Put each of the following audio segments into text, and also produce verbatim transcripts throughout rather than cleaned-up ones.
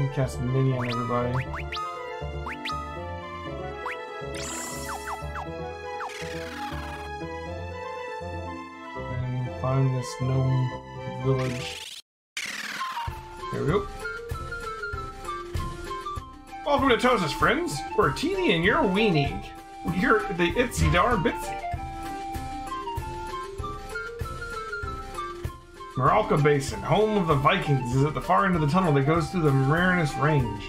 can cast Minion, everybody. And find this gnome village. Here we go. Welcome to Tozus, friends. We're teeny and you're weenie. You're the itsy dar bitsy. Morocco Basin, home of the Vikings, is at the far end of the tunnel that goes through the Marinus Range.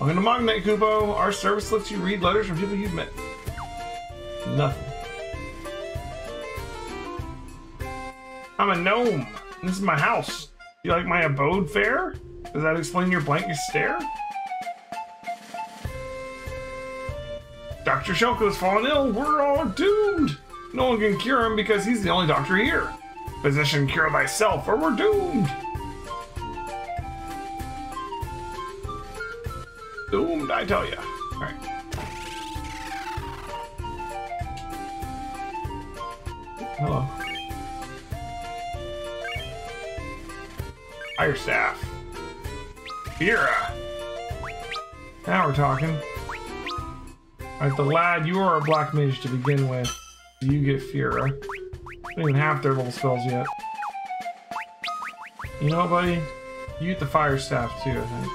Welcome to Mognet, Kubo. Our service lets you read letters from people you've met. Nothing. I'm a gnome. This is my house. You like my abode fare? Does that explain your blank stare? Doctor Shelko's fallen ill. We're all doomed. No one can cure him because he's the only doctor here. Physician, cure thyself or we're doomed. Doomed, I tell ya. All right. Hello. Fire staff. Vera. Now we're talking. All right, the lad, you are a black mage to begin with. You get Fira. I don't even have their little spells yet. You know, buddy, you get the fire staff too, I think.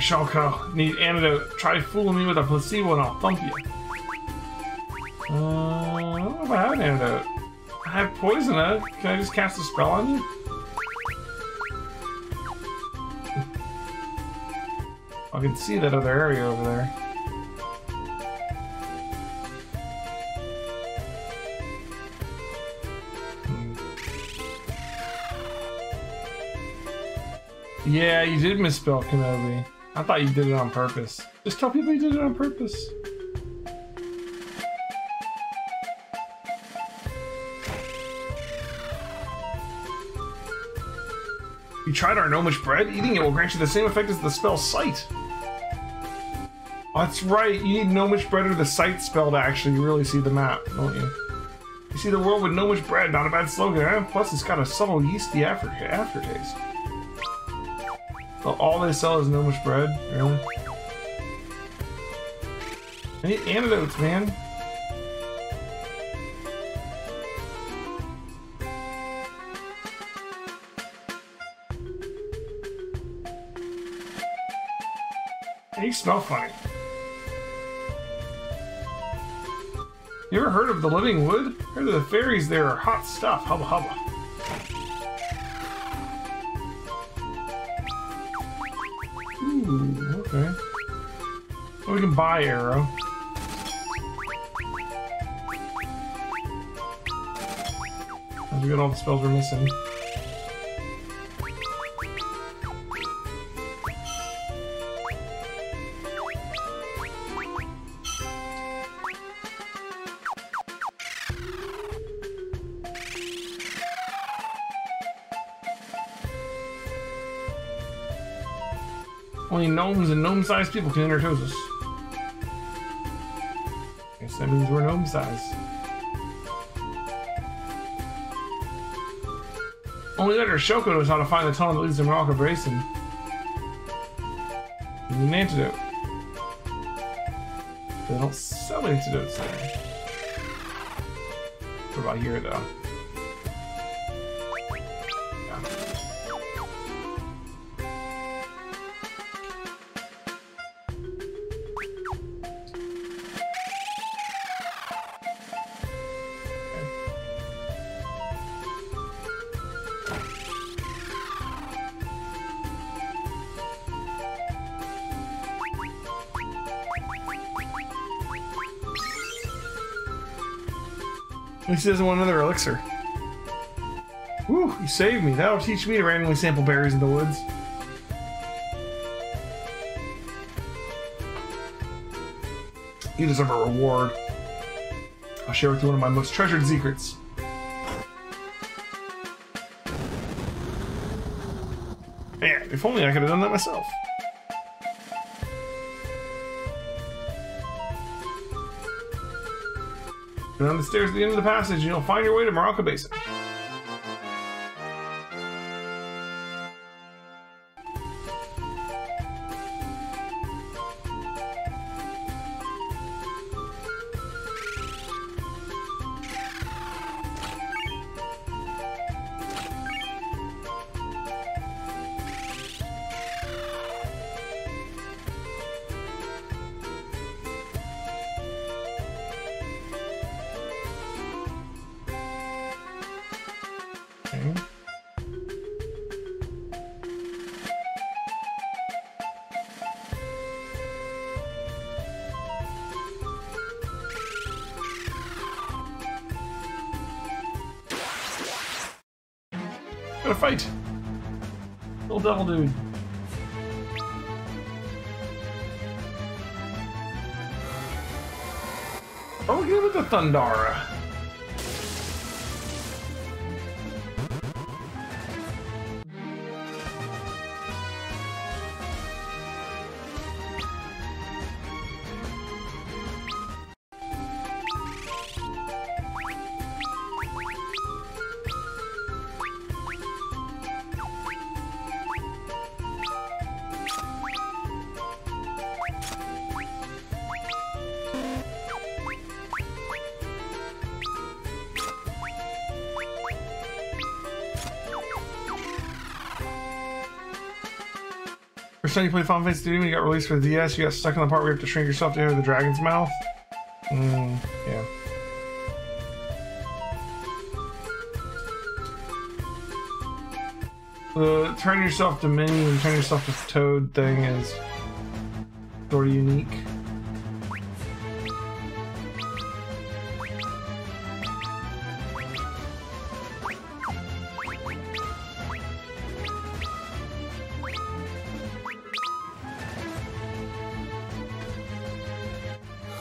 Shelko, need antidote. Try fooling me with a placebo and I'll thump you. Uh, I don't know if I have an antidote. I have poison, huh? Can I just cast a spell on you? I can see that other area over there. Hmm. Yeah, you did misspell Kenobi. I thought you did it on purpose. Just tell people you did it on purpose. You tried our Know Much Bread? Eating it will grant you the same effect as the spell Sight. Oh, that's right. You need Know Much Bread or the Sight spell to actually really see the map, don't you? You see the world with Know Much Bread. Not a bad slogan, huh? Plus, it's got a subtle yeasty after aftertaste. All they sell is Know Much Bread, really? I need antidotes, man. They smell funny. You ever heard of the living wood? Heard of the fairies there are hot stuff, hubba hubba. Okay. Well, we can buy arrow. Let's get all the spells we're missing. Gnomes and gnome-sized people can enter Tozus. Guess that means we're gnome-sized. Only Doctor Shelko knows how to find the tunnel that leads to Morocco Bracing. And an antidote. They don't sell antidotes there. What about here, though? least he doesn't want another elixir. Woo, you saved me. That'll teach me to randomly sample berries in the woods. You deserve a reward. I'll share with you one of my most treasured secrets. Man, if only I could have done that myself. And on the stairs at the end of the passage, and you'll find your way to Morocco Basin. Gotta fight! Little devil dude. Oh, we're gonna get the Thundara. First time you played Final Fantasy two, when you got released for the D S, you got stuck in the part where you have to shrink yourself to enter the dragon's mouth. Mmm, yeah. The turn yourself to Minnie and turn yourself to Toad thing is sort of unique.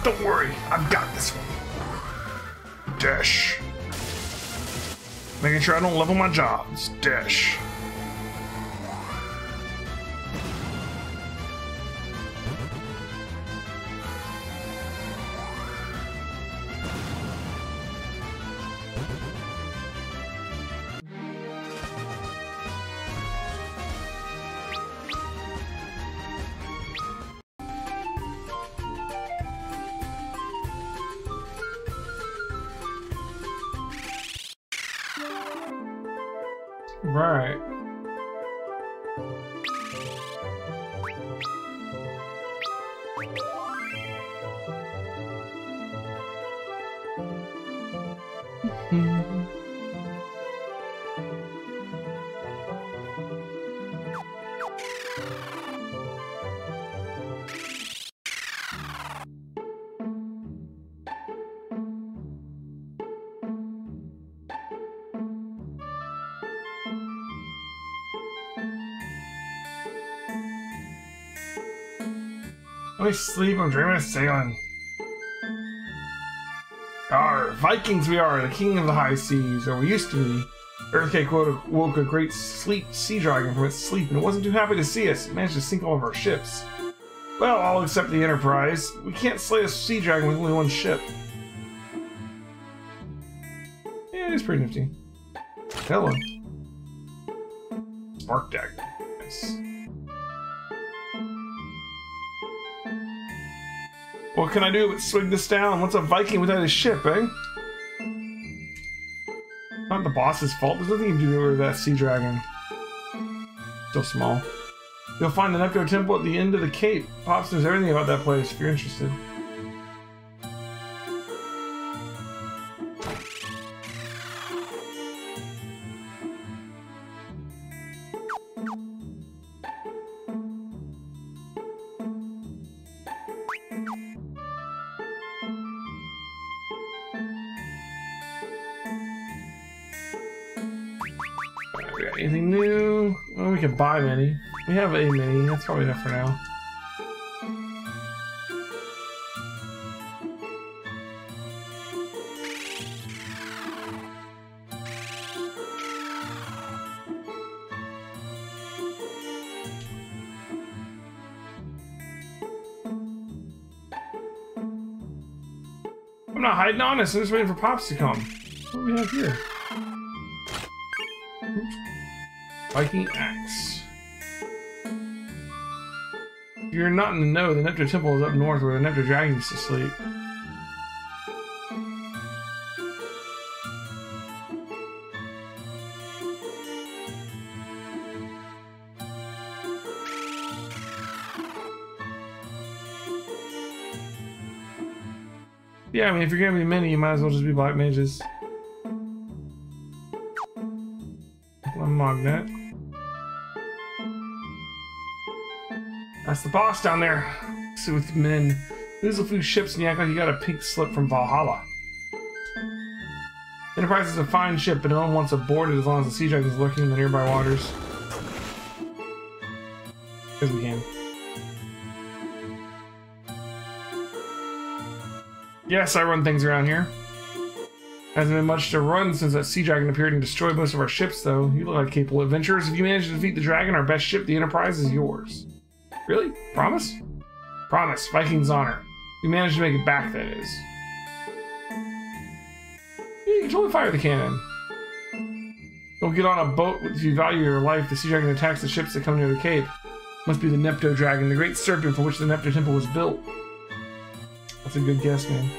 Don't worry, I've got this one. Dash. Making sure I don't level my jobs. Dash. Right. I sleep, I'm dreaming of sailing. Our Vikings we are, the king of the high seas, or we used to be. Earthquake woke a great sleep sea dragon from its sleep, and it wasn't too happy to see us. It managed to sink all of our ships. Well, all except the Enterprise. We can't slay a sea dragon with only one ship. Yeah, it's pretty nifty. Hello. Spark dagger. Nice. What can I do but swing this down? What's a Viking without his ship, eh? Not the boss's fault. There's nothing you can do with that sea dragon. So small. You'll find the Nepto Temple at the end of the cape. Pops knows everything about that place if you're interested. We got anything new? Well, we can buy mini. We have a mini. That's probably enough for now. I'm not hiding on us. I'm just waiting for Pops to come. What do we have here? Viking Axe. If you're not in the know, the Nepture Temple is up north where the Nepture Dragon used to sleep. Yeah, I mean, if you're gonna be many, you might as well just be black mages. One Mognet. That's the boss down there. So with men, Lizzle flew ships and you act like you got a pink slip from Valhalla. Enterprise is a fine ship, but no one wants to board it as long as the sea dragon is lurking in the nearby waters. Because we can. Yes, I run things around here. Hasn't been much to run since that sea dragon appeared and destroyed most of our ships, though. You look like capable adventurers. If you manage to defeat the dragon, our best ship, the Enterprise, is yours. Really? Promise? Promise. Viking's honor. We managed to make it back, that is. Yeah, you can totally fire the cannon. Don't get on a boat if you value your life. The sea dragon attacks the ships that come near the cape. Must be the Nepto Dragon, the great serpent for which the Nepto Temple was built. That's a good guess, man.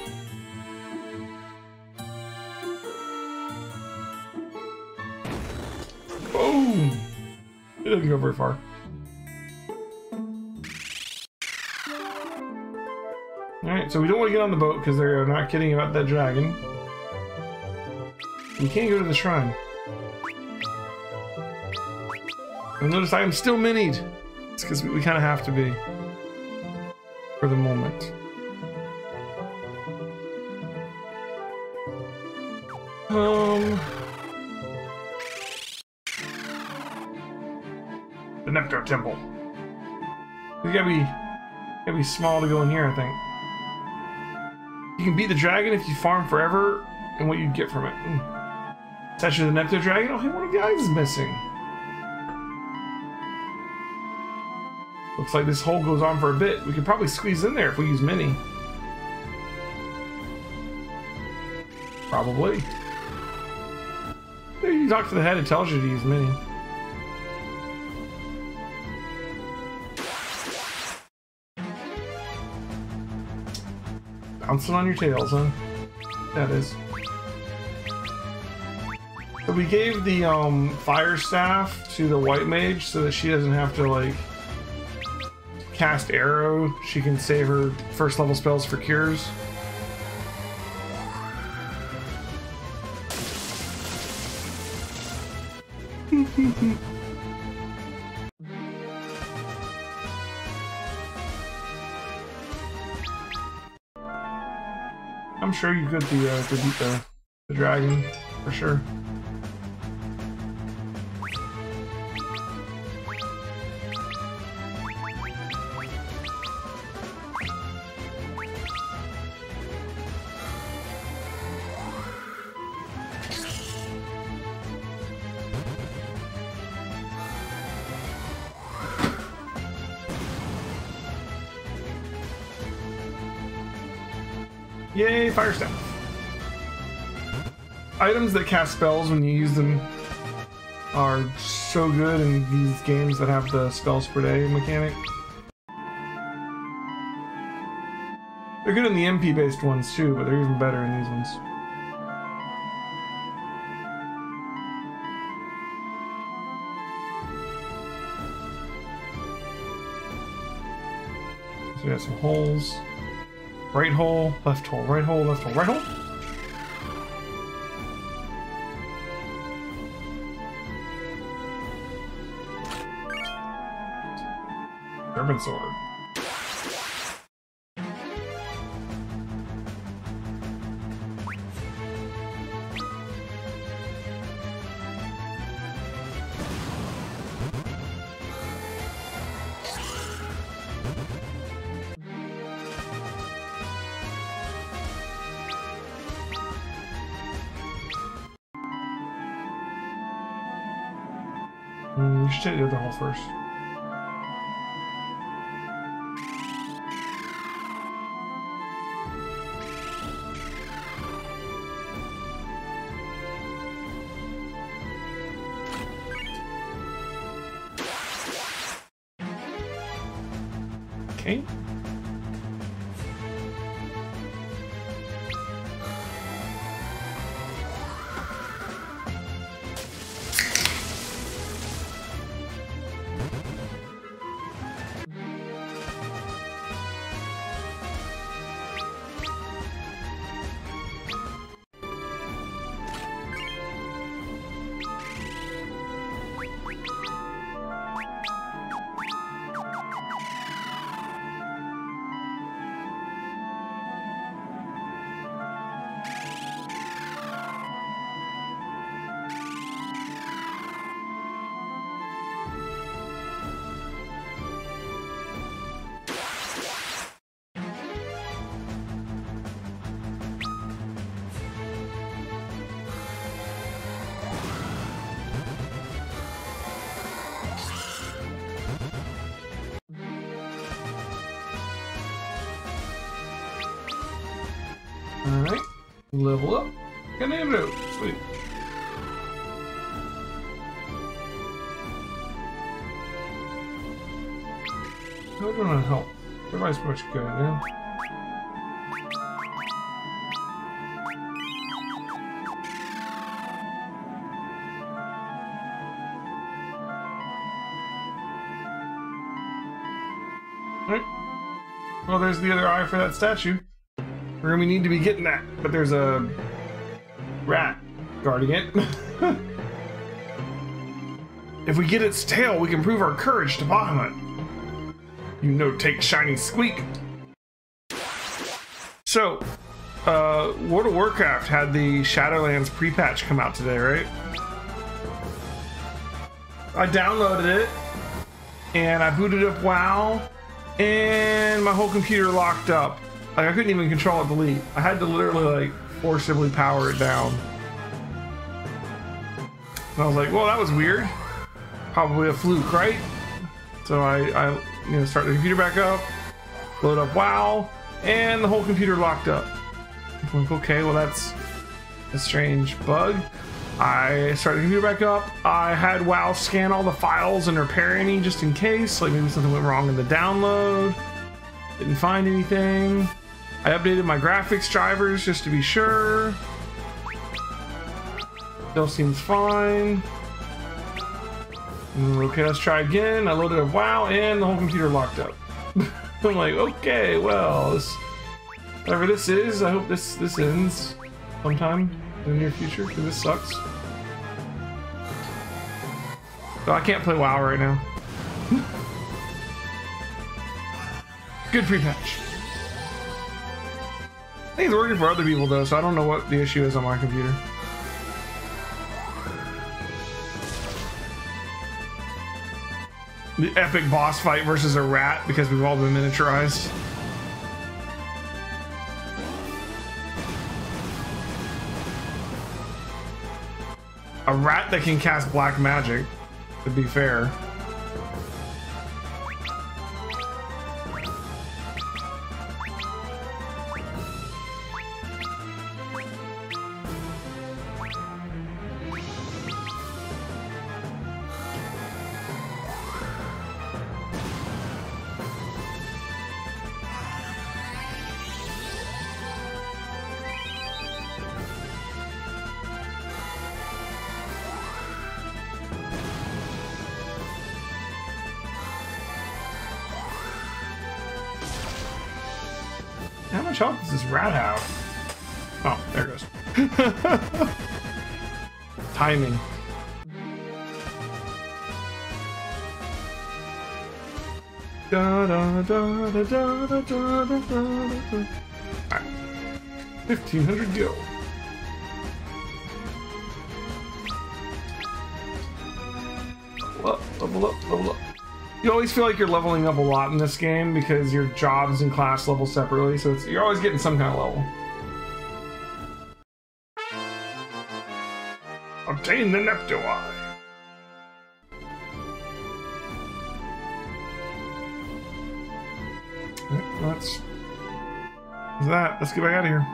Boom! It doesn't go very far. Alright, so we don't want to get on the boat because they're not kidding about that dragon. We can't go to the shrine. And notice I am still minied. It's because we, we kind of have to be. For the moment. Um... The Nepto Temple. We gotta be, gotta be small to go in here, I think. You can beat the dragon if you farm forever, and what you get from it. Mm. It's actually the Nepto Dragon. Oh, hey, one of the guys is missing. Looks like this hole goes on for a bit. We could probably squeeze in there if we use mini. Probably. Maybe you talk to the head, it tells you to use mini. Bouncing on your tails, huh? That is. So we gave the um, fire staff to the white mage so that she doesn't have to like cast arrow. She can save her first level spells for cures. I'm sure you could the, uh, beat the, the dragon, for sure. Yay, fire staff. Items that cast spells when you use them are so good in these games that have the spells per day mechanic. They're good in the M P based ones too, but they're even better in these ones. So we got some holes. Right hole, left hole, right hole, left hole, right hole. Urban sword. You should take the other hole first. Okay. Alright, level up. Kenobi, sweet. No, I don't want to help. Everybody's pretty good now. Alright. Well, there's the other eye for that statue. We're gonna need to be getting that, but there's a rat guarding it. If we get its tail, we can prove our courage to Bahamut. You know, take shiny squeak. So, uh, World of Warcraft had the Shadowlands pre-patch come out today, right? I downloaded it, and I booted up WoW, and my whole computer locked up. Like, I couldn't even control it delete. I had to literally, like, forcibly power it down. And I was like, well, that was weird. Probably a fluke, right? So I, I you know, start the computer back up, load up WoW, and the whole computer locked up. I'm like, okay, well, that's a strange bug. I started the computer back up. I had WoW scan all the files and repair any just in case. Like, maybe something went wrong in the download. Didn't find anything. I updated my graphics drivers just to be sure. Still seems fine. Okay, let's try again. I loaded up WoW and the whole computer locked up. I'm like, okay, well, this, whatever this is, I hope this, this ends sometime in the near future, because this sucks. So I can't play WoW right now. Good pre-patch. I think it's working for other people though, so I don't know what the issue is on my computer. The epic boss fight versus a rat because we've all been miniaturized. A rat that can cast black magic, to be fair. How much health does this rat have? Oh, there it goes. Timing. Da da da da da da da da da. Alright. fifteen hundred go. Level up, level up, level up. You always feel like you're leveling up a lot in this game because your jobs and class level separately, so it's, you're always getting some kind of level. Obtain the Nepto Eye. That's that. Let's get back out of here.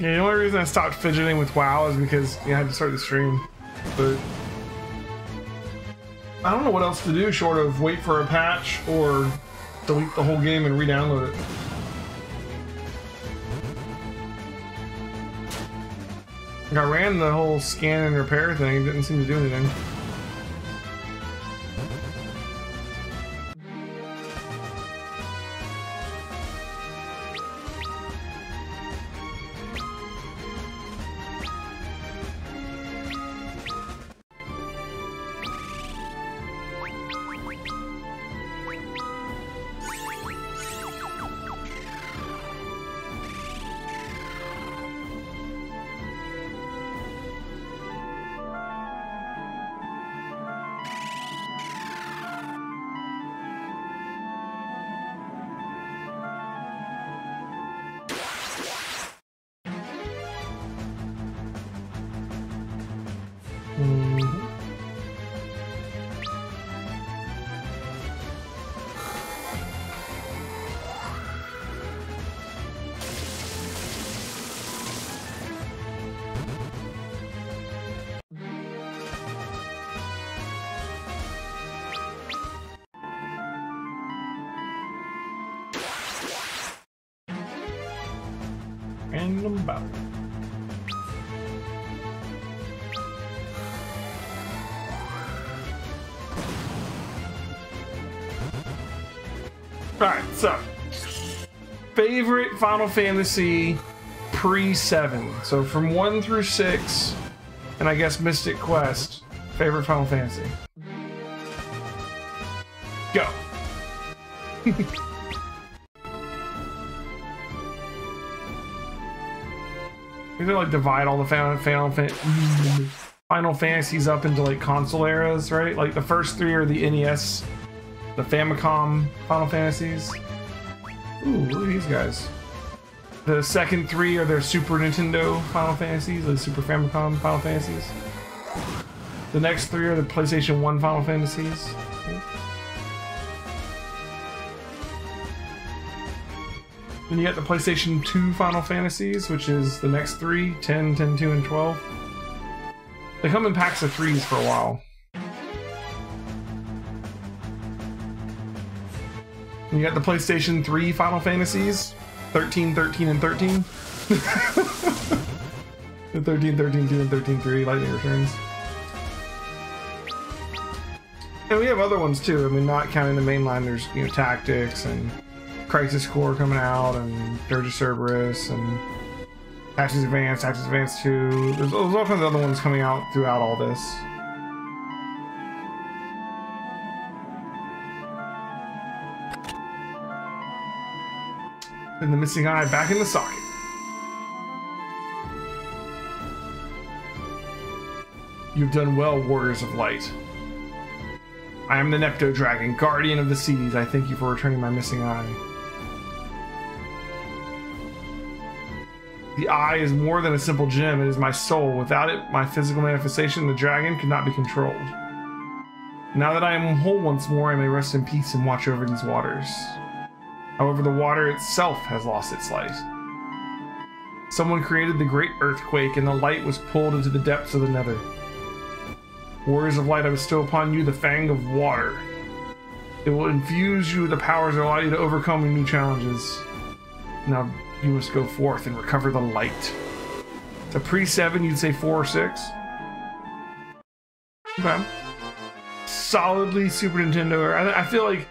Yeah, the only reason I stopped fidgeting with WoW is because you know, I had to start the stream. But I don't know what else to do short of wait for a patch or delete the whole game and re-download it. Like I ran the whole scan and repair thing, it didn't seem to do anything. Final Fantasy pre seven. So from one through six, and I guess Mystic Quest, favorite Final Fantasy. Go. You know, like divide all the Final, Final, Fan Final Fantasies up into like console eras, right? Like the first three are the N E S, the Famicom Final Fantasies. Ooh, look at these guys. The second three are their Super Nintendo Final Fantasies, the Super Famicom Final Fantasies. The next three are the PlayStation one Final Fantasies. Then you got the PlayStation two Final Fantasies, which is the next three, ten, ten, two, and twelve. They come in packs of threes for a while. And you got the PlayStation three Final Fantasies. thirteen, thirteen, and thirteen. The thirteen, thirteen, two, and thirteen, three, Lightning Returns. And we have other ones too. I mean, not counting the mainline, there's, you know, Tactics and Crisis Core coming out and Dirge Cerberus and Tactics Advance, Tactics Advance two. There's, there's all kinds of other ones coming out throughout all this. And the missing eye back in the socket. You've done well, Warriors of Light. I am the Nepto Dragon, Guardian of the Seas. I thank you for returning my missing eye. The eye is more than a simple gem. It is my soul. Without it, my physical manifestation, the dragon, could not be controlled. Now that I am whole once more, I may rest in peace and watch over these waters. However, the water itself has lost its light. Someone created the great earthquake, and the light was pulled into the depths of the nether. Warriors of Light, I bestow upon you the Fang of Water. It will infuse you with the powers that allow you to overcome new challenges. Now you must go forth and recover the light. It's a pre seven, you'd say four or six. Okay. Solidly Super Nintendo. I, I feel like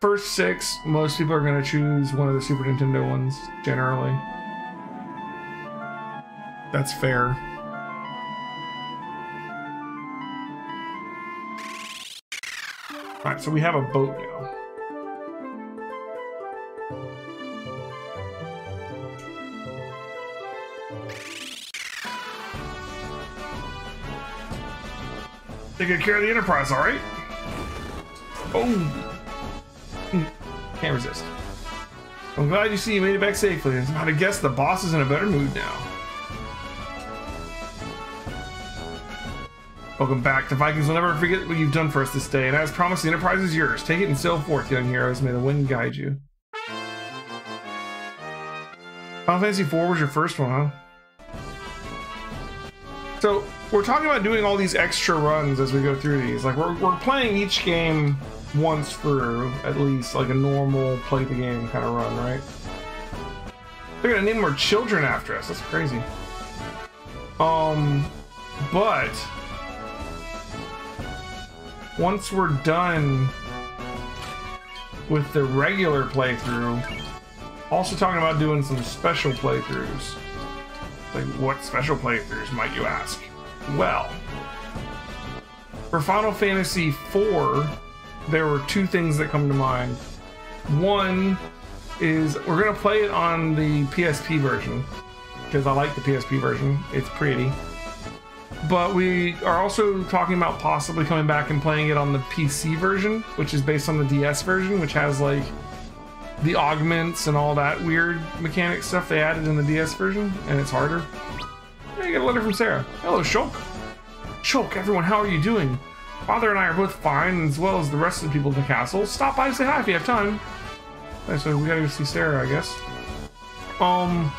first six, most people are going to choose one of the Super Nintendo ones, generally. That's fair. Alright, so we have a boat now. Taking care of the Enterprise, alright? Oh! Can't resist. I'm glad you see you made it back safely. As I guess the boss is in a better mood now. Welcome back. The Vikings will never forget what you've done for us this day, and as promised, the Enterprise is yours. Take it and sail forth, young heroes. May the wind guide you. Final Fantasy four was your first one, huh? So, we're talking about doing all these extra runs as we go through these. Like, we're, we're playing each game once through, at least, like a normal play-the-game kind of run, right? They're gonna name more children after us. That's crazy. Um, but... once we're done with the regular playthrough, also talking about doing some special playthroughs. Like, what special playthroughs, might you ask? Well, for Final Fantasy four, there were two things that come to mind. One is we're going to play it on the P S P version, because I like the P S P version. It's pretty. But we are also talking about possibly coming back and playing it on the P C version, which is based on the D S version, which has like the augments and all that weird mechanic stuff they added in the D S version, and it's harder. I got a letter from Sarah. Hello, Shulk. Shulk, everyone, how are you doing? Father and I are both fine, as well as the rest of the people at the castle. Stop by and say hi if you have time. Right, so we gotta go see Sarah, I guess. Um.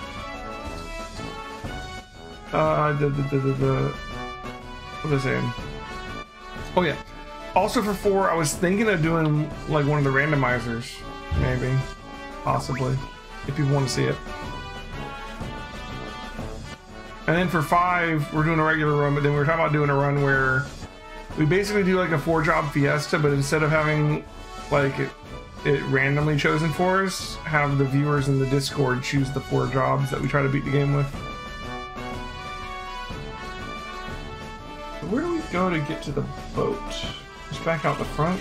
Uh, the, the, the, the, the What was I saying? Oh yeah. Also for four, I was thinking of doing like one of the randomizers, maybe, possibly, if people want to see it. And then for five, we're doing a regular run, but then we were talking about doing a run where we basically do like a four-job fiesta, but instead of having like it, it randomly chosen for us, have the viewers in the Discord choose the four jobs that we try to beat the game with. Where do we go to get to the boat? Just back out the front.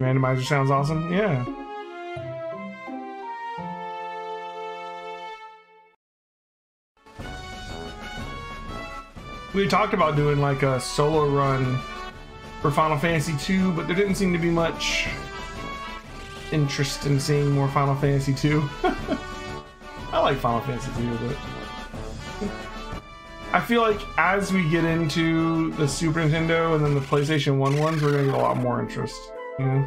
Randomizer sounds awesome. Yeah. We talked about doing like a solo run for Final Fantasy two, but there didn't seem to be much interest in seeing more Final Fantasy two. I like Final Fantasy two, but I feel like as we get into the Super Nintendo and then the PlayStation one ones, we're gonna get a lot more interest, you know?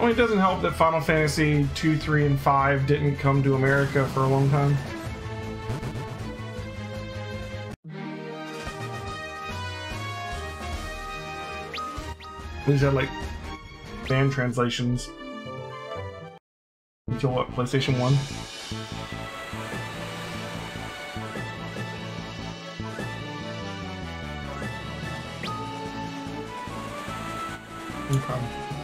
It doesn't help that Final Fantasy two, three, and five didn't come to America for a long time. These had like fan translations until what, PlayStation one? Okay.